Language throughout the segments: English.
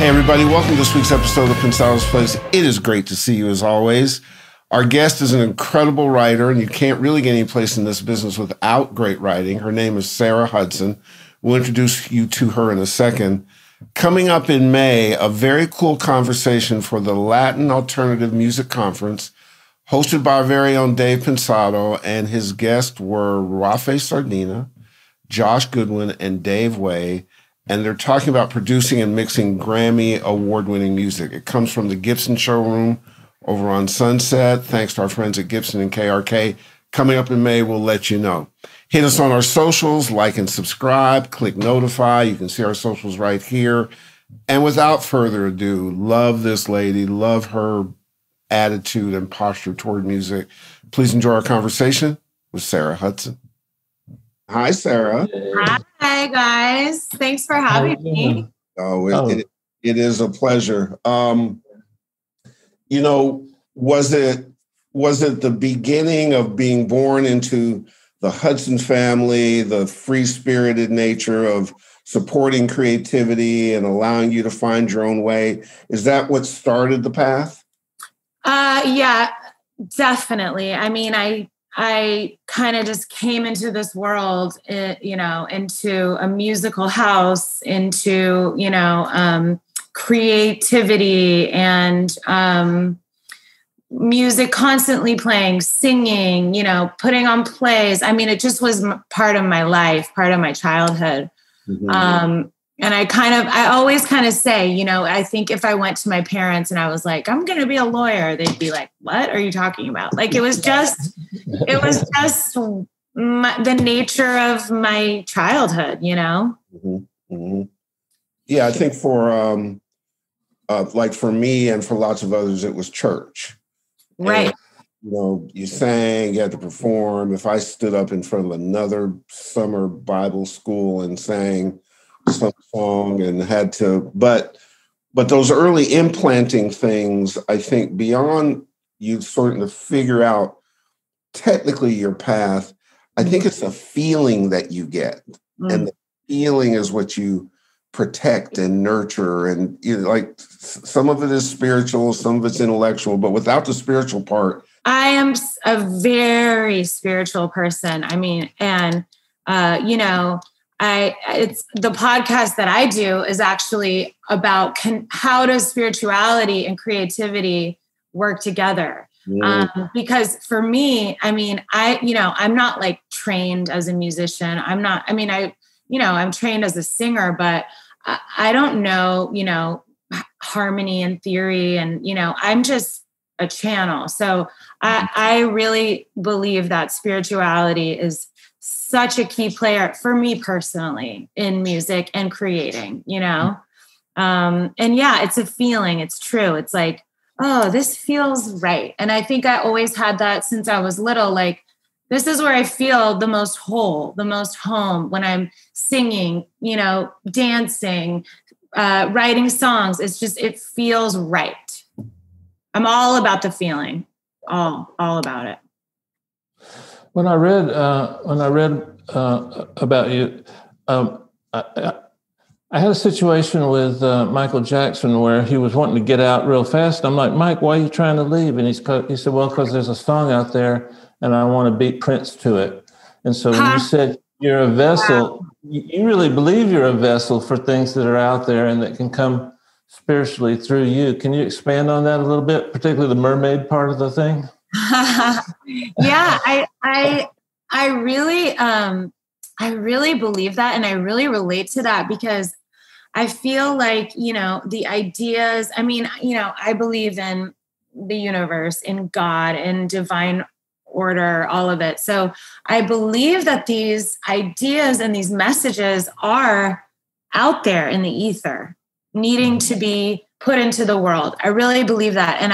Hey everybody, welcome to this week's episode of Pensado's Place. It is great to see you as always. Our guest is an incredible writer, and you can't really get any place in this business without great writing. Her name is Sarah Hudson. We'll introduce you to her in a second. Coming up in May, a very cool conversation for the Latin Alternative Music Conference, hosted by our very own Dave Pensado, and his guests were Rafael Sardina, Josh Goodwin, and Dave Way, and they're talking about producing and mixing Grammy award-winning music. It comes from the Gibson showroom over on Sunset. Thanks to our friends at Gibson and KRK. Coming up in May, we'll let you know. Hit us on our socials, like and subscribe, click notify. You can see our socials right here. And without further ado, love this lady, love her attitude and posture toward music. Please enjoy our conversation with Sarah Hudson. Hi, Sarah. Hi, guys. Thanks for having me. It is a pleasure. You know, was it the beginning of being born into the Hudson family, the free-spirited nature of supporting creativity and allowing you to find your own way? Is that what started the path? Yeah, definitely. I mean, I kind of just came into this world, you know, into a musical house, into, you know, creativity and music constantly playing, singing, you know, putting on plays. I mean, it just was part of my life, part of my childhood. Mm-hmm. And I always kind of say, you know, I think if I went to my parents and I was like, I'm going to be a lawyer, they'd be like, what are you talking about? Like, it was just the nature of my childhood, you know? Mm-hmm. Mm-hmm. Yeah. I think for, like for me and for lots of others, it was church. Right. And, you know, you sang, you had to perform. If I stood up in front of another summer Bible school and sang some song and had to, but those early implanting things, I think, beyond you starting to figure out technically your path, I think it's a feeling that you get, and the feeling is what you protect and nurture. And you know, like, some of it is spiritual, some of it's intellectual, but without the spiritual part. I am a very spiritual person. I mean, and you know, it's the podcast that I do is actually about how does spirituality and creativity work together? Yeah. Because for me, I mean, you know, I'm not like trained as a musician. You know, I'm trained as a singer, but I don't know, you know, harmony and theory, and, you know, I'm just a channel. So I really believe that spirituality is such a key player for me personally in music and creating, you know? And yeah, it's a feeling. It's true. It's like, oh, this feels right. And I think I always had that since I was little. Like, this is where I feel the most whole, the most home, when I'm singing, you know, dancing, writing songs. It's just, it feels right. I'm all about the feeling, all about it. When I read about you, I had a situation with Michael Jackson where he was wanting to get out real fast. I'm like, Mike, why are you trying to leave? And he said, well, because there's a song out there and I want to beat Prince to it. And so when you said you're a vessel, you really believe you're a vessel for things that are out there and that can come spiritually through you. Can you expand on that a little bit, particularly the mermaid part of the thing? Yeah, I really believe that, and I really relate to that, because I feel like, you know, the ideas, I mean, you know, I believe in the universe, in God, in divine order, all of it. So I believe that these ideas and these messages are out there in the ether, needing to be put into the world. I really believe that. And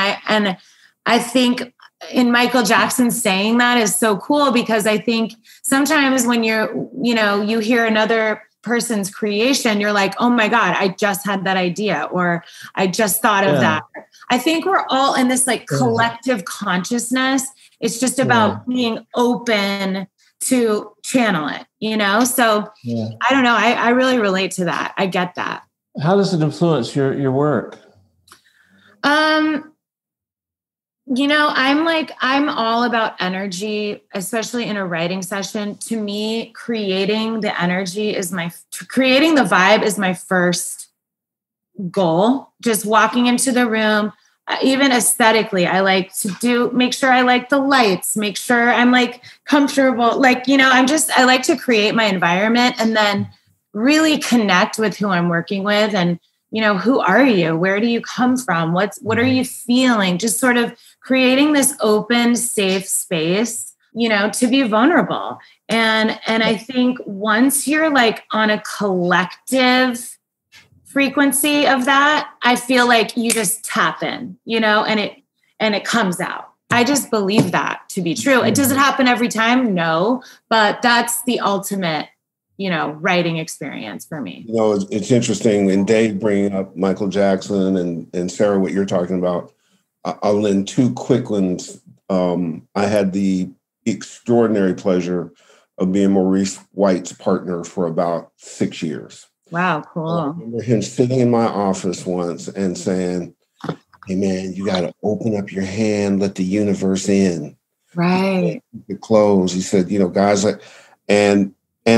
I think in Michael Jackson saying that is so cool, because I think sometimes when you hear another person's creation, you're like, oh my God, I just had that idea, or I just thought of that. I think we're all in this like collective consciousness. It's just about being open to channel it, you know? So I don't know. I really relate to that. I get that. How does it influence your work? You know, I'm all about energy, especially in a writing session. To me, creating the vibe is my first goal. Just walking into the room, even aesthetically, I like to make sure I like the lights, make sure I'm like comfortable. Like, you know, I like to create my environment and then really connect with who I'm working with. And, you know, who are you? Where do you come from? What are you feeling? Just sort of creating this open, safe space, you know, to be vulnerable. And I think once you're like on a collective frequency of that, I feel like you just tap in, you know, and it comes out. I just believe that to be true. It doesn't happen every time. No, but that's the ultimate, you know, writing experience for me. You know, it's interesting. And Dave bringing up Michael Jackson and Sarah, what you're talking about. I'll lend two quick ones. I had the extraordinary pleasure of being Maurice White's partner for about 6 years. Wow, cool. I remember him sitting in my office once and saying, "Hey, man, you got to open up your hand, let the universe in." Right. It closed. He said, "You know, guys, like," And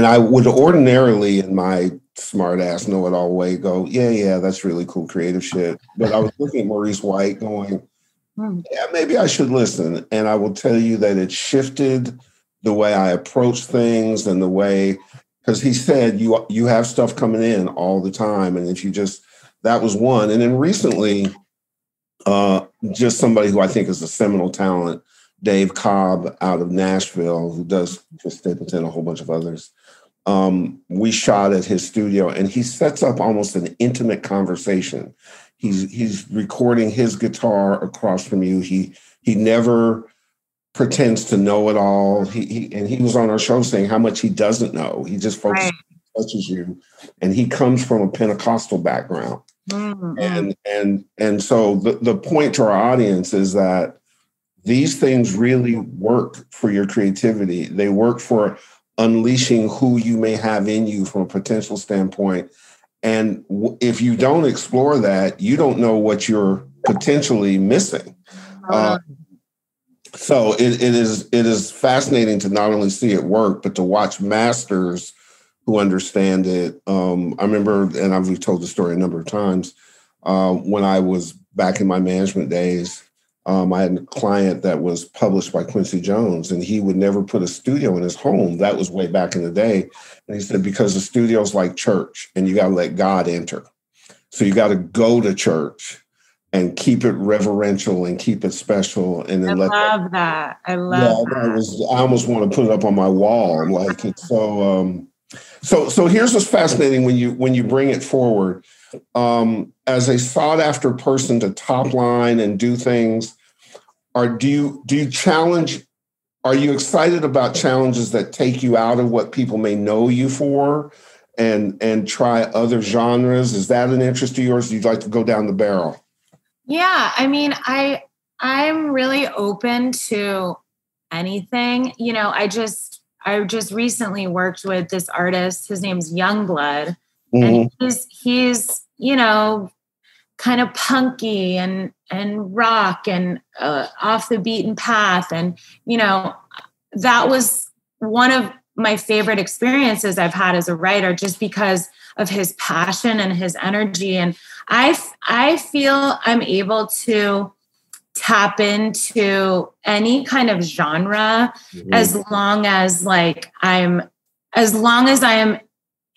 I would ordinarily, in my smart ass know-it-all way, go, yeah, that's really cool creative shit. But I was looking at Maurice White going, yeah, maybe I should listen. And I will tell you that it shifted the way I approach things and the way, because he said, you have stuff coming in all the time. And if you just, that was one. And then recently, just somebody who I think is a seminal talent, Dave Cobb out of Nashville, who does Stapleton, a whole bunch of others. We shot at his studio, and he sets up almost an intimate conversation. He's recording his guitar across from you. He never pretends to know it all. He was on our show saying how much he doesn't know. He just focuses on touches you, and he comes from a Pentecostal background. Mm-hmm. And so the point to our audience is that these things really work for your creativity. They work for unleashing who you may have in you from a potential standpoint. And if you don't explore that, you don't know what you're potentially missing. So it is fascinating to not only see it work, but to watch masters who understand it. I remember, and we've told the story a number of times, when I was back in my management days, I had a client that was published by Quincy Jones, and he would never put a studio in his home. That was way back in the day. And he said, because the studio's like church and you got to let God enter. So you got to go to church and keep it reverential and keep it special. And then I love that. I almost want to put it up on my wall. Like, it's so, so here's what's fascinating when you bring it forward. As a sought after person to top line and do things, are you excited about challenges that take you out of what people may know you for and try other genres? Is that an interest of yours? Do you like to go down the barrel? Yeah. I mean, I'm really open to anything. You know, I just recently worked with this artist. His name's Youngblood. And he's, you know, kind of punky and rock and off the beaten path. And, you know, that was one of my favorite experiences I've had as a writer, just because of his passion and his energy. And I feel I'm able to tap into any kind of genre as long as I am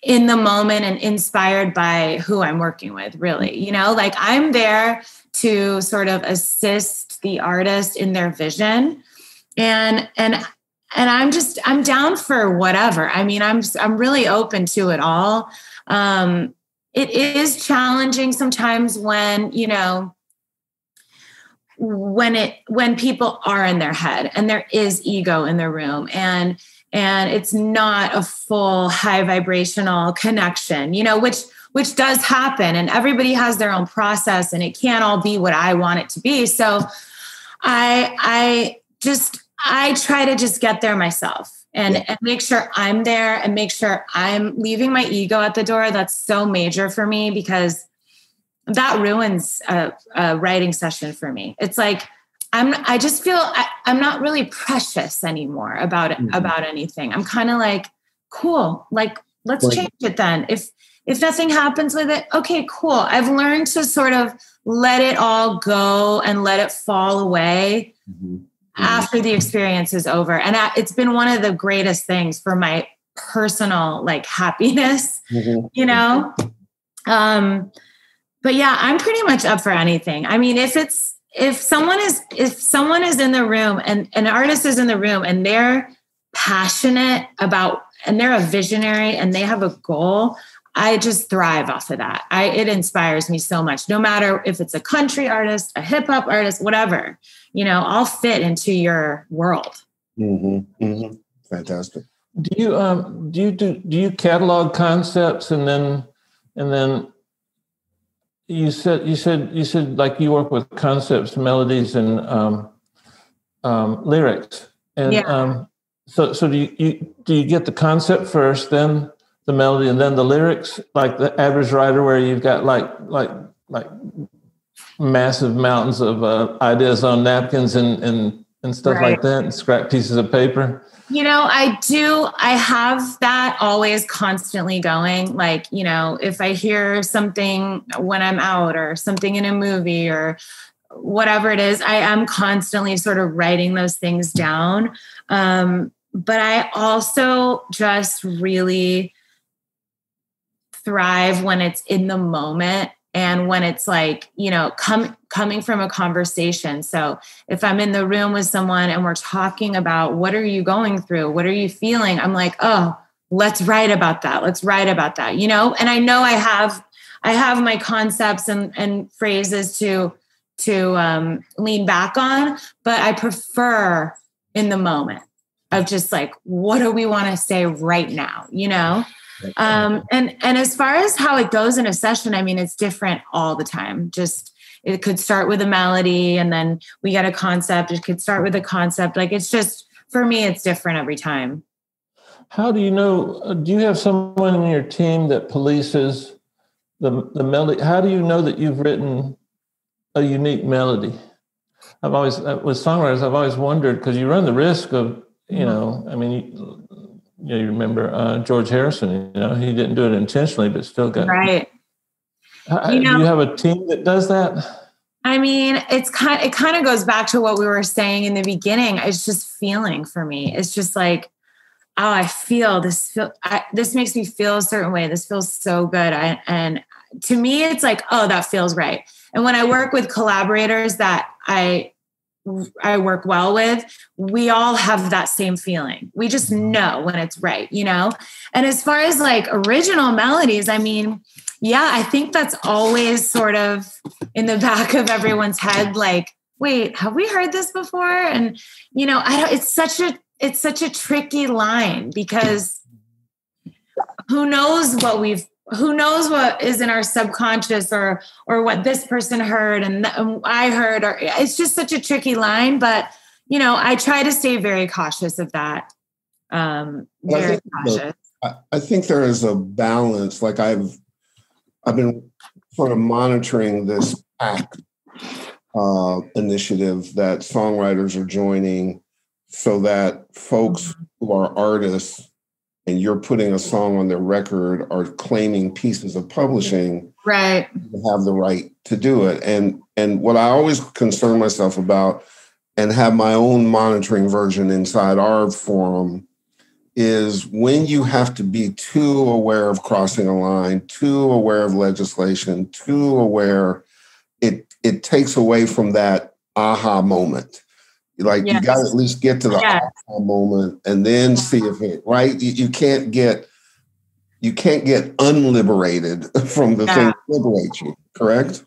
in the moment and inspired by who I'm working with, really. You know, like, I'm there to sort of assist the artist in their vision. And I'm down for whatever. I mean, I'm really open to it all. It is challenging sometimes when, you know, when people are in their head and there is ego in the room and it's not a full high vibrational connection, you know, which does happen, and everybody has their own process and it can't all be what I want it to be. So I just, I try to just get there myself and make sure I'm there and make sure I'm leaving my ego at the door. That's so major for me because that ruins a writing session for me. It's like, I just feel I'm not really precious anymore about anything. I'm kind of like, cool. Like, let's change it then. If nothing happens with it, okay, cool. I've learned to sort of let it all go and let it fall away after the experience is over. And it's been one of the greatest things for my personal, like, happiness, you know? But yeah, I'm pretty much up for anything. I mean, if someone is in the room and an artist is in the room and they're passionate about, and they're a visionary and they have a goal, I just thrive off of that. It inspires me so much, no matter if it's a country artist, a hip hop artist, whatever, you know, I'll fit into your world. Mm-hmm. Mm-hmm. Fantastic. Do you catalog concepts and then you said like you work with concepts, melodies, and lyrics, and so do you get the concept first, then the melody, and then the lyrics, like the average writer, where you've got like massive mountains of ideas on napkins and stuff like that, and scrap pieces of paper. You know, I have that always constantly going. Like, you know, if I hear something when I'm out or something in a movie or whatever it is, I am constantly sort of writing those things down. But I also just really thrive when it's in the moment and when it's like, you know, coming from a conversation. So if I'm in the room with someone and we're talking about, what are you going through? What are you feeling? I'm like, oh, let's write about that. Let's write about that, you know? And I know I have my concepts and phrases to lean back on, but I prefer in the moment of just like, what do we want to say right now, you know? And as far as how it goes in a session, I mean, it's different all the time. Just, it could start with a melody and then we get a concept. It could start with a concept. Like, it's just, for me, it's different every time. How do you know, do you have someone in your team that polices the melody? How do you know that you've written a unique melody? With songwriters, I've always wondered, because you run the risk of, you know, I mean, you remember George Harrison, you know, he didn't do it intentionally, but still got right. Do you have a team that does that? I mean, it kind of goes back to what we were saying in the beginning. It's just feeling for me. It's just like, oh, I feel this. This makes me feel a certain way. This feels so good. And to me, it's like, oh, that feels right. And when I work with collaborators that I work well with, we all have that same feeling. We just know when it's right, you know? And as far as like original melodies, I mean, yeah, I think that's always sort of in the back of everyone's head. Like, wait, have we heard this before? And, you know, it's such a tricky line, because who knows what is in our subconscious or what this person heard and I heard, or it's just such a tricky line, but, you know, I try to stay very cautious of that. I think there is a balance. Like I've been sort of monitoring this PAC initiative that songwriters are joining, so that folks who are artists and you're putting a song on their record or claiming pieces of publishing, right, have the right to do it. And what I always concern myself about and have my own monitoring version inside our forum is when you have to be too aware of crossing a line, too aware of legislation, too aware, it takes away from that aha moment. Like, yes, you got to at least get to the aha moment and then see if it, right? You can't get unliberated from the thing that liberates you, correct?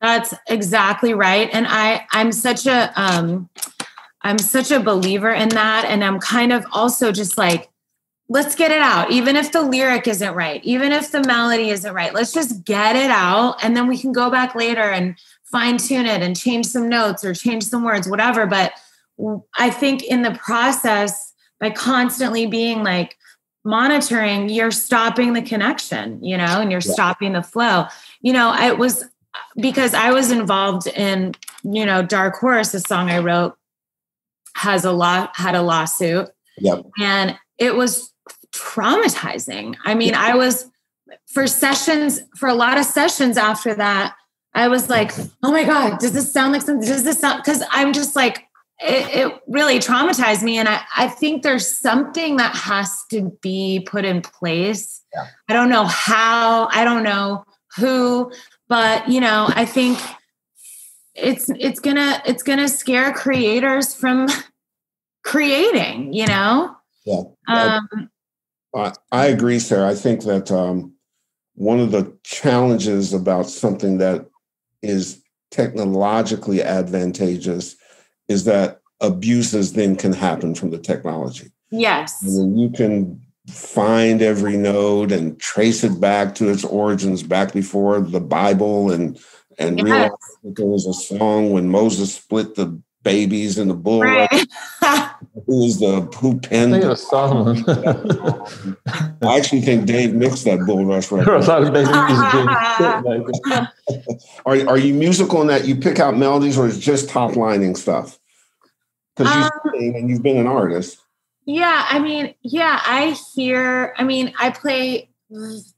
That's exactly right. And I'm such a believer in that. And I'm kind of also just like, let's get it out. Even if the lyric isn't right, even if the melody isn't right, let's just get it out. And then we can go back later and fine tune it and change some notes or change some words, whatever. But I think in the process, by constantly being like monitoring, you're stopping the connection, you know, and you're stopping the flow. You know, it was because I was involved in, you know, Dark Horse, the song I wrote had a lawsuit. Yep. And it was traumatizing. I mean, I was for a lot of sessions after that, I was like, oh my God, does this sound like something? Does this sound? Because I'm just like, it really traumatized me. And I think there's something that has to be put in place. Yeah. I don't know how, I don't know who, but you know, I think it's gonna scare creators from creating, you know? Yeah. I agree, Sarah. I think that one of the challenges about something that is technologically advantageous is that abuses then can happen from the technology. Yes. I mean, you can find every node and trace it back to its origins back before the Bible and realize that there was a song when Moses split the babies and the bull. Right. Who penned the song? I actually think Dave mixed that bull rush right. Are you musical in that you pick out melodies, or is it just top lining stuff? Because you sing and you've been an artist. Yeah, I mean, I play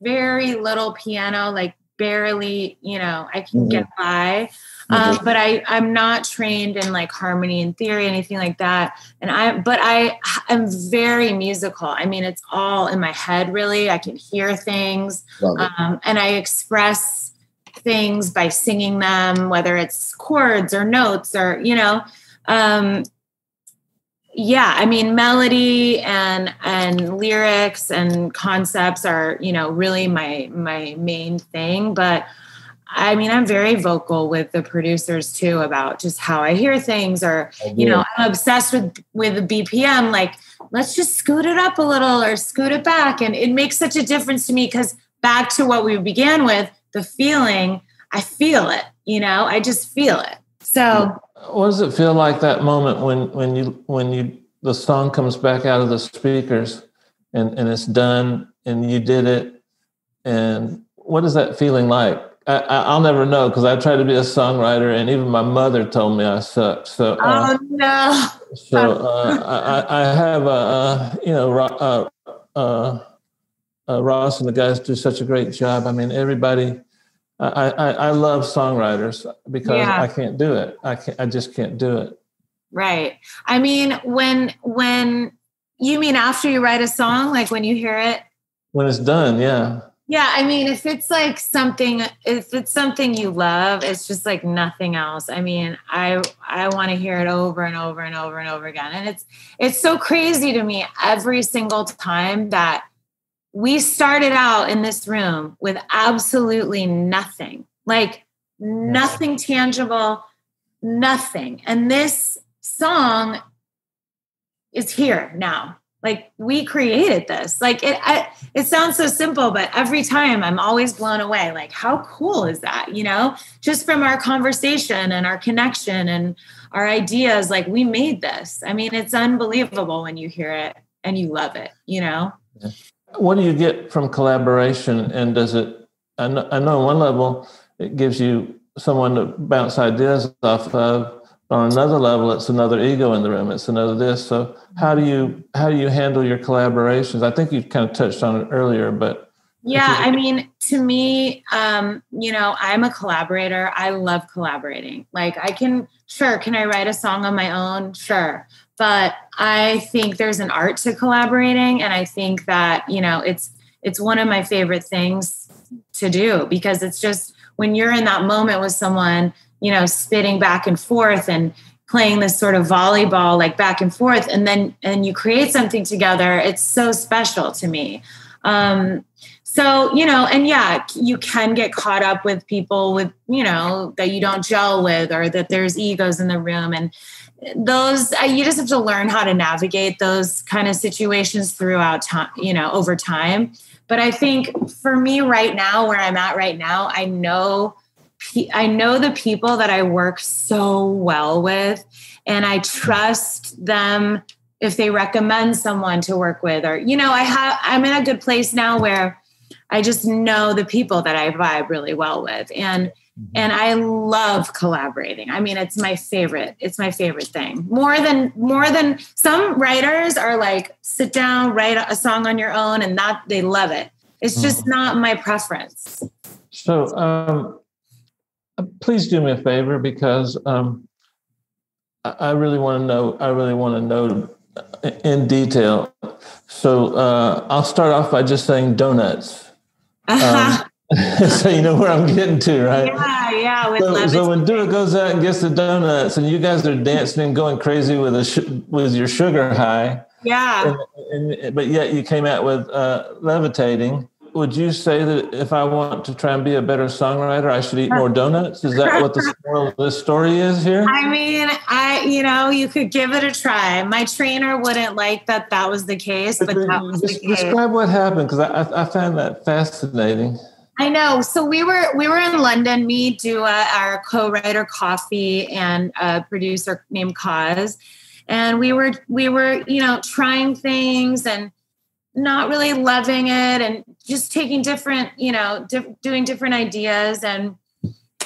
very little piano, like barely, you know, I can get by. But I'm not trained in like harmony and theory, anything like that. But I am very musical. I mean, it's all in my head, really. I can hear things, and I express things by singing them, whether it's chords or notes or, you know, I mean, melody and lyrics and concepts are, you know, really my main thing. But I mean, I'm very vocal with the producers too about just how I hear things, or, you know, I'm obsessed with the BPM, like, let's just scoot it up a little or scoot it back. And it makes such a difference to me because back to what we began with, the feeling, I feel it, you know, I just feel it. So what does it feel like that moment when the song comes back out of the speakers and it's done and you did it? And what is that feeling like? I'll never know because I try to be a songwriter, and even my mother told me I suck. So, I have Ross and the guys do such a great job. I mean, everybody. I love songwriters because I can't do it. I just can't do it. Right. I mean, when you mean after you write a song, like when you hear it, when it's done, yeah. Yeah, I mean, if it's something you love, it's just like nothing else. I mean, I want to hear it over and over and over and over again. And it's so crazy to me every single time that we started out in this room with absolutely nothing, like nothing tangible, nothing. And this song is here now. Like we created this, like it sounds so simple, but every time I'm always blown away. Like how cool is that? You know, just from our conversation and our connection and our ideas, like we made this. I mean, it's unbelievable when you hear it and you love it, you know? What do you get from collaboration? And does it, I know on one level, it gives you someone to bounce ideas off of. On another level, it's another ego in the room. It's another this. So how do you handle your collaborations? I think you kind of touched on it earlier, but. Yeah, I mean, to me, you know, I'm a collaborator. I love collaborating. Like can I write a song on my own? Sure. But I think there's an art to collaborating. And I think that, you know, it's one of my favorite things to do because it's just when you're in that moment with someone, you know, spitting back and forth and playing this sort of volleyball, like back and forth. And then you create something together. It's so special to me. So, you know, and yeah, you can get caught up with people with, you know, that you don't gel with, or that there's egos in the room. And those, you just have to learn how to navigate those kind of situations throughout time, you know, over time. But I think for me right now, where I'm at right now, I know I know the people that I work so well with, and I trust them if they recommend someone to work with, or, you know, I'm in a good place now where I just know the people that I vibe really well with. And I love collaborating. I mean, it's my favorite thing. More than some writers are like, sit down, write a song on your own, and that they love it. It's just not my preference. So, please do me a favor, because I really want to know. I really want to know in detail. So I'll start off by just saying donuts. So you know where I'm getting to, right? Yeah. So when Dua goes out and gets the donuts, and you guys are dancing and going crazy with with your sugar high. Yeah. But yet you came out with Levitating. Would you say that if I want to try and be a better songwriter, I should eat more donuts? Is that what the moral of this story is here? I mean, you could give it a try. My trainer wouldn't like that was the case, but that was the case. Describe what happened, because I found that fascinating. I know. So we were in London, me, Dua, our co-writer Coffee, and a producer named Cause. And we were, you know, trying things and not really loving it, and just taking different, you know, doing different ideas. And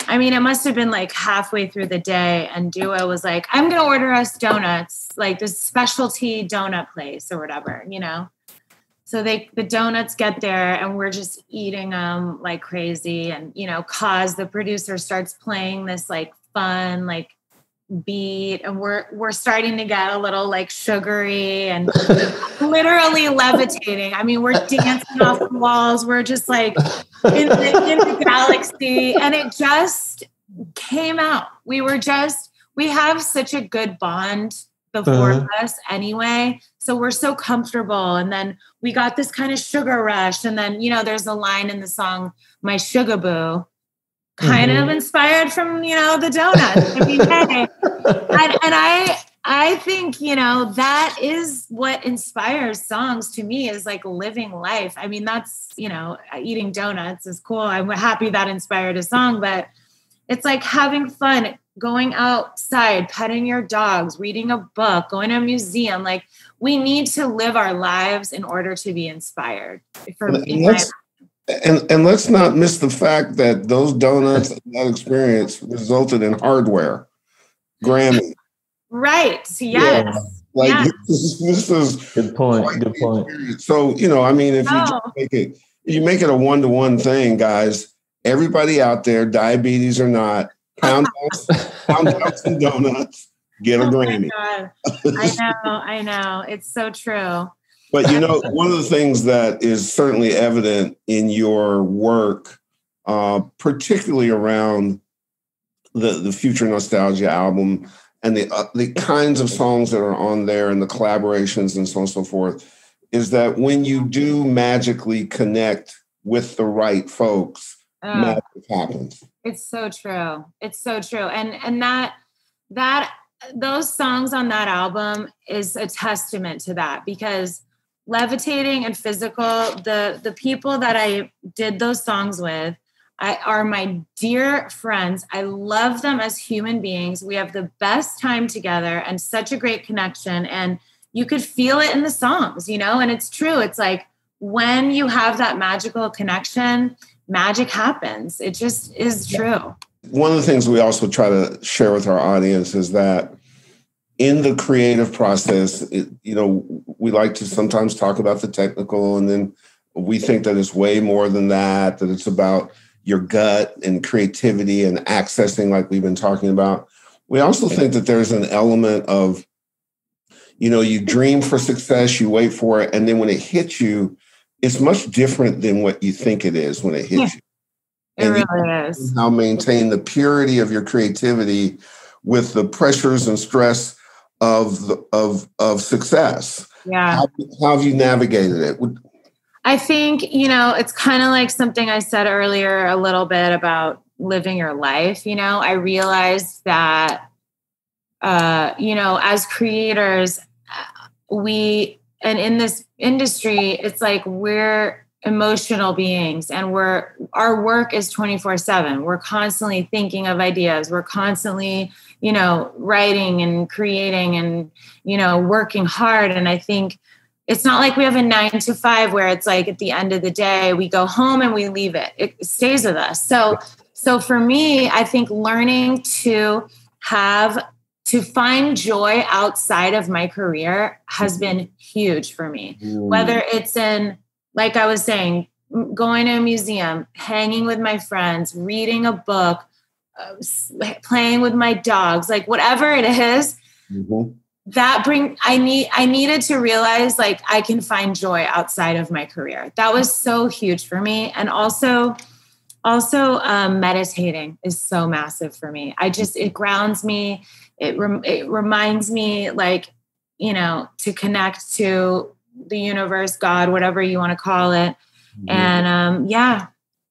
I mean, it must've been like halfway through the day, and Dua was like, I'm going to order us donuts, like this specialty donut place or whatever, you know? So the donuts get there, and we're just eating them like crazy. And, you know, Cause, the producer, starts playing this like fun, like beat, and we're starting to get a little like sugary and literally levitating. I mean, we're dancing off the walls. We're just like in the galaxy, and it just came out. We have such a good bond, the four of us anyway. So we're so comfortable. And then we got this kind of sugar rush. And then, you know, there's a line in the song, My Sugar Boo, kind of inspired from, you know, the donuts. I mean, hey. And I think, you know, that is what inspires songs to me, is like living life. I mean, that's, you know, eating donuts is cool. I'm happy that inspired a song, but it's like having fun, going outside, petting your dogs, reading a book, going to a museum. Like, we need to live our lives in order to be inspired. And let's not miss the fact that those donuts and that experience resulted in hardware, Grammy. Right. Yes. Yeah. Like, yes. This is good point. Good point. Experience. So, you know, I mean, if you just make it a one-to-one thing, guys, everybody out there, diabetes or not, pound out some donuts, get a Grammy. God. I know. It's so true. But, you know, one of the things that is certainly evident in your work, particularly around the Future Nostalgia album and the kinds of songs that are on there and the collaborations and so on and so forth, is that when you do magically connect with the right folks, magic happens. It's so true. It's so true. And that those songs on that album is a testament to that, because Levitating and Physical, the people that I did those songs with, are my dear friends. I love them as human beings. We have the best time together and such a great connection. And you could feel it in the songs, you know, and it's true. It's like, when you have that magical connection, magic happens. It just is true. One of the things we also try to share with our audience is that in the creative process, you know, we like to sometimes talk about the technical, and then we think that it's way more than that, that it's about your gut and creativity and accessing, like we've been talking about. We also think that there's an element of, you know, you dream for success, you wait for it, and then when it hits you, it's much different than what you think it is when it hits you. It and really is. How maintain the purity of your creativity with the pressures and stress of success. Yeah. How have you navigated it? I think, you know, it's kind of like something I said earlier a little bit about living your life. You know, I realized that, you know, as creators, and in this industry, it's like we're emotional beings, and our work is 24/7. We're constantly thinking of ideas. We're constantly, writing and creating and, working hard. And I think it's not like we have a 9 to 5 where it's like at the end of the day, we go home and we leave it. It stays with us. So for me, I think learning to find joy outside of my career has been huge for me, whether it's in, like I was saying, going to a museum, hanging with my friends, reading a book, playing with my dogs, like whatever it is, I needed to realize like I can find joy outside of my career. That was so huge for me. And also, meditating is so massive for me. It grounds me. It reminds me like, to connect to the universe, God, whatever you want to call it. And,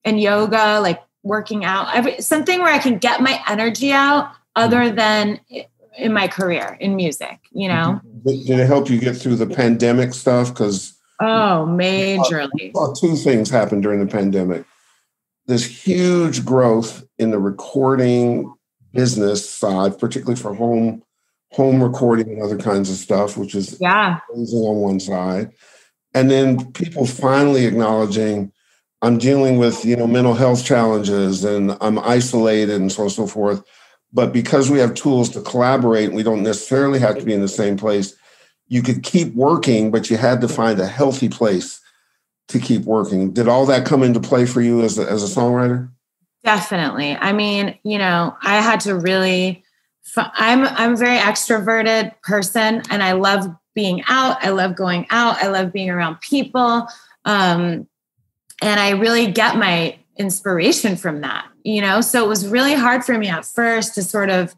and yoga, like working out, something where I can get my energy out other than in my career, in music, Did it help you get through the pandemic stuff? 'Cause majorly. Well, two things happened during the pandemic. This huge growth in the recording business side, particularly for home recording and other kinds of stuff, which is amazing on one side. And then people finally acknowledging I'm dealing with, mental health challenges and I'm isolated and so forth. But because we have tools to collaborate, we don't necessarily have to be in the same place. You could keep working, but you had to find a healthy place to keep working. Did all that come into play for you as a songwriter? Definitely. I mean, I had to really, I'm a very extroverted person and I love being out. I love going out. I love being around people. And I really get my inspiration from that, so it was really hard for me at first to sort of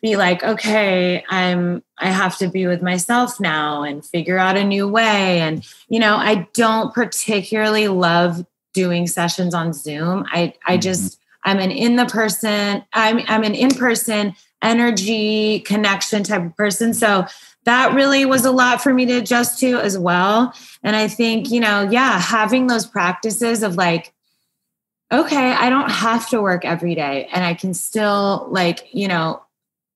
be like, okay, I have to be with myself now and figure out a new way. And, I don't particularly love doing sessions on Zoom. I'm an in-person energy connection type of person. So that really was a lot for me to adjust to as well. And I think, having those practices of like, okay, I don't have to work every day and I can still like,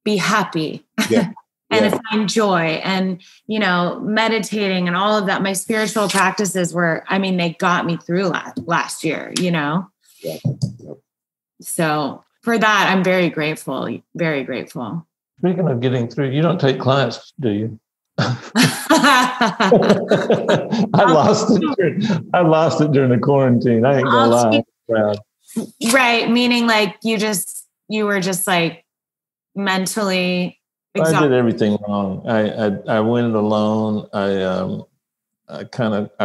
be happy and find joy and, meditating and all of that. My spiritual practices they got me through last year, Yeah. So for that, I'm very grateful, very grateful. Speaking of getting through, you don't take clients, do you? I lost it during the quarantine. I ain't gonna lie. Right. Meaning like you were just like mentally exhausted. I did everything wrong. I went it alone. I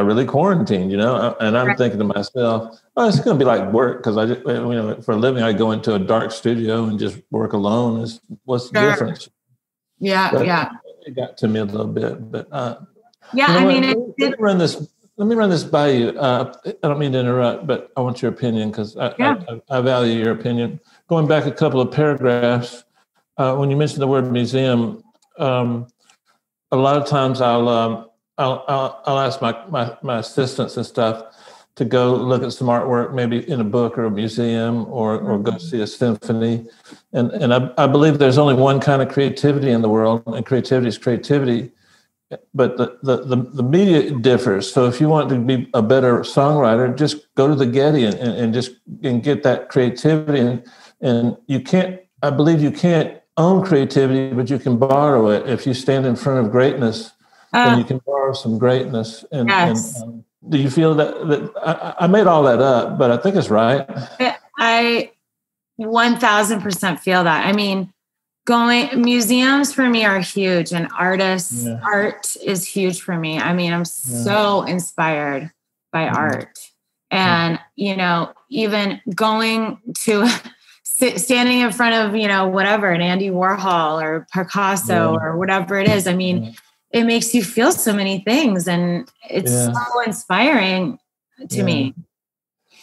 really quarantined, and I'm thinking to myself, oh, it's going to be like work because for a living, I go into a dark studio and just work alone. What's the difference? Yeah. But yeah. It got to me a little bit, but let me run this by you. I don't mean to interrupt, but I want your opinion because I value your opinion. Going back a couple of paragraphs, when you mentioned the word museum, a lot of times I'll ask my assistants and stuff to go look at some artwork, maybe in a book or a museum or go see a symphony. And I believe there's only one kind of creativity in the world, and creativity is creativity. But the media differs. So if you want to be a better songwriter, just go to the Getty and get that creativity. And I believe you can't own creativity, but you can borrow it. If you stand in front of greatness, then you can borrow some greatness. And do you feel that I made all that up, but I think it's right. I 1,000% feel that. I mean, museums for me are huge, and art is huge for me. I mean, I'm so inspired by art, and, even going to standing in front of, whatever, an Andy Warhol or Picasso or whatever it is. I mean, it makes you feel so many things, and it's so inspiring to me.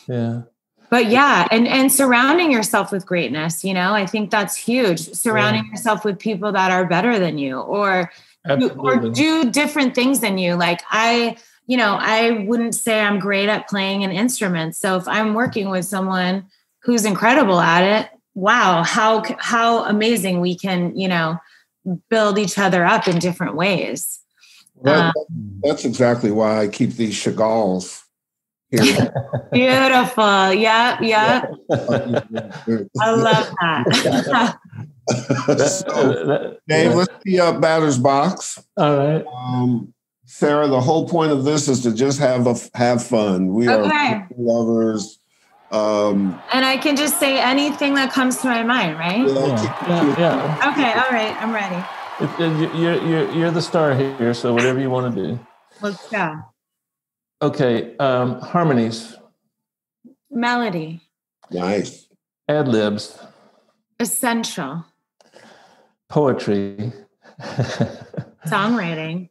Yeah. But and surrounding yourself with greatness, I think that's huge. Surrounding yourself with people that are better than you or do different things than you. Like I, you know, I wouldn't say I'm great at playing an instrument. So if I'm working with someone who's incredible at it, wow, how amazing we can, you know, build each other up in different ways. That's exactly why I keep these Chagalls here. Beautiful. Yep, yep. I love that. So, Dave, let's tee up batter's box. All right. Sarah, the whole point of this is to just have fun. We are lovers. And I can just say anything that comes to my mind, right? Yeah. Okay, all right, I'm ready. You're the star here, so whatever you want to do. Let's go. Okay, harmonies. Melody. Nice. Ad-libs. Essential. Poetry. Songwriting.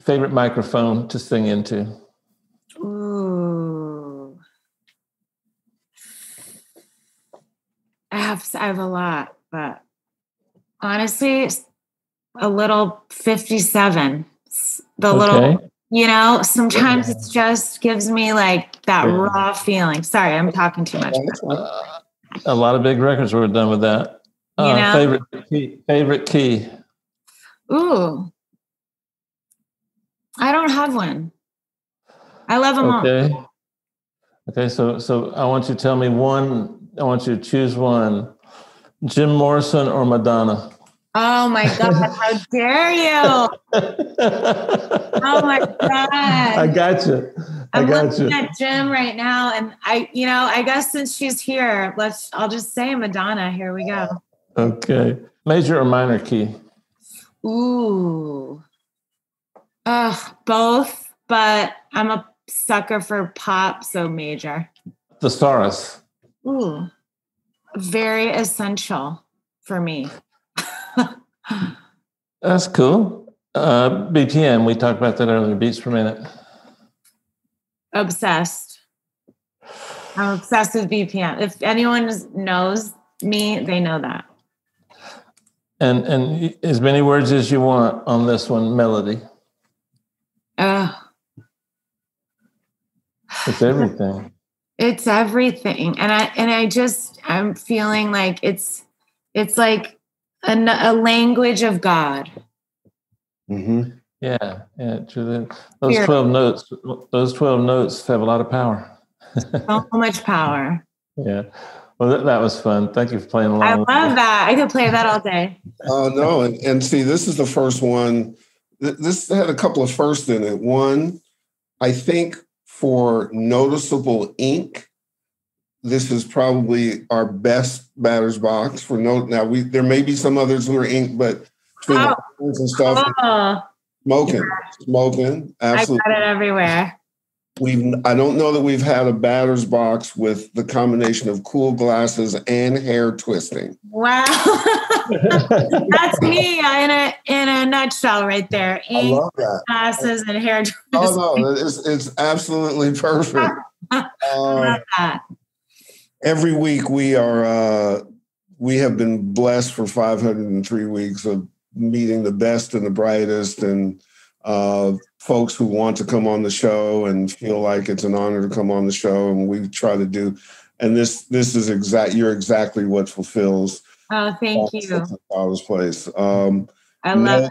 Favorite microphone to sing into? Ooh. I have a lot, but honestly, a little 57. Little, you know, sometimes it just gives me like that raw feeling. Sorry, I'm talking too much. A lot of big records were done with that. Favorite key. Ooh. I don't have one. I love them all. Okay, so I want you to tell me one. I want you to choose one. Jim Morrison or Madonna? Oh my God, how dare you? Oh my God. I got you. I'm looking at Jim right now. And I guess since she's here, I'll just say Madonna. Here we go. Okay. Major or minor key? Ooh. Both, but I'm a sucker for pop, so major. Thesaurus. Ooh, very essential for me. That's cool. BPM, we talked about that earlier, beats per minute. Obsessed. I'm obsessed with BPM. If anyone knows me, they know that. And as many words as you want on this one, melody. It's everything. It's everything. I'm feeling like it's like a language of God. Mm-hmm. Yeah. True. Those 12 notes have a lot of power. So much power. Yeah. Well, that was fun. Thank you for playing along. I love that. I could play that all day. Oh, no. And see, this is the first one. This had a couple of firsts in it. One, I think for noticeable ink, this is probably our best batter's box. There may be some others who are ink, but between the phones and stuff, smoking. Absolutely. I got it everywhere. I don't know that we've had a batter's box with the combination of cool glasses and hair twisting. Wow. That's me in a nutshell right there. I love that. Glasses and hair twisting. Oh, no, it's absolutely perfect. I love that. Every week we have been blessed for 503 weeks of meeting the best and the brightest and folks who want to come on the show and feel like it's an honor to come on the show, and we try to do. And this is you're exactly what fulfills. Oh, thank you. Father's Place. I love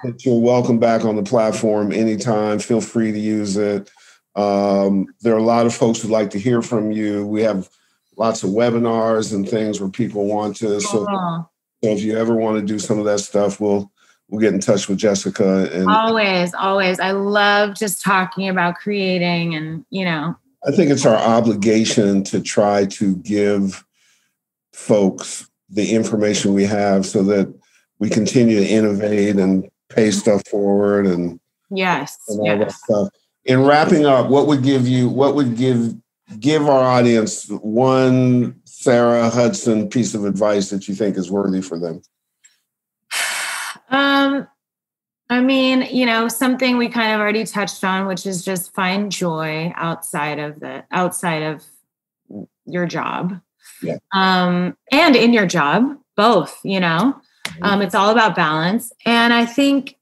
that. You're welcome back on the platform anytime. Feel free to use it. There are a lot of folks who'd like to hear from you. We have lots of webinars and things where people want to. So if you ever want to do some of that stuff, we'll get in touch with Jessica. And always. I love just talking about creating and, you know. I think it's our obligation to try to give folks the information we have so that we continue to innovate and pay stuff forward and all that stuff. In wrapping up, give our audience one Sarah Hudson piece of advice that you think is worthy for them? I mean, you know, something we kind of already touched on, which is just find joy outside of your job. Yeah. And in your job, both, you know, it's all about balance. And I think,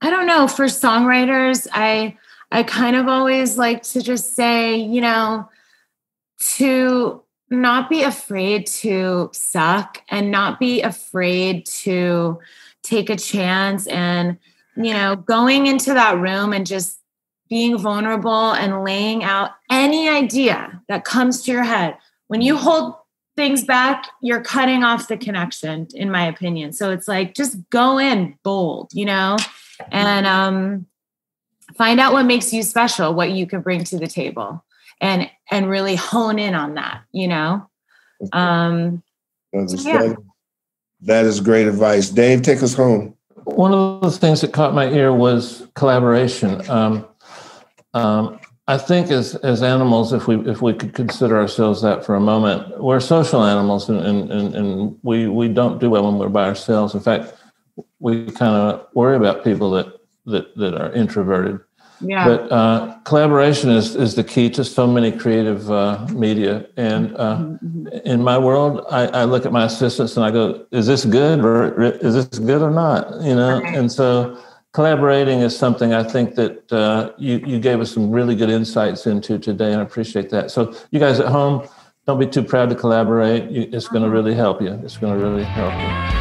I don't know, for songwriters, I I kind of always like to just say, you know, to not be afraid to suck and not be afraid to take a chance and, you know, going into that room and just being vulnerable and laying out any idea that comes to your head. When you hold things back, you're cutting off the connection, in my opinion. So it's like, just go in bold, you know, and find out what makes you special, what you can bring to the table, and really hone in on that, you know? That is great advice. Dave, take us home. One of the things that caught my ear was collaboration. I think as animals, if we could consider ourselves that for a moment, we're social animals, and we don't do well when we're by ourselves. In fact, we kind of worry about people that are introverted. Yeah. But collaboration is the key to so many creative media. And in my world, I look at my assistants and I go, "Is this good, or is this good or not?" You know. Okay. And so collaborating is something I think that you gave us some really good insights into today, and I appreciate that. So you guys at home, don't be too proud to collaborate. It's going to really help you.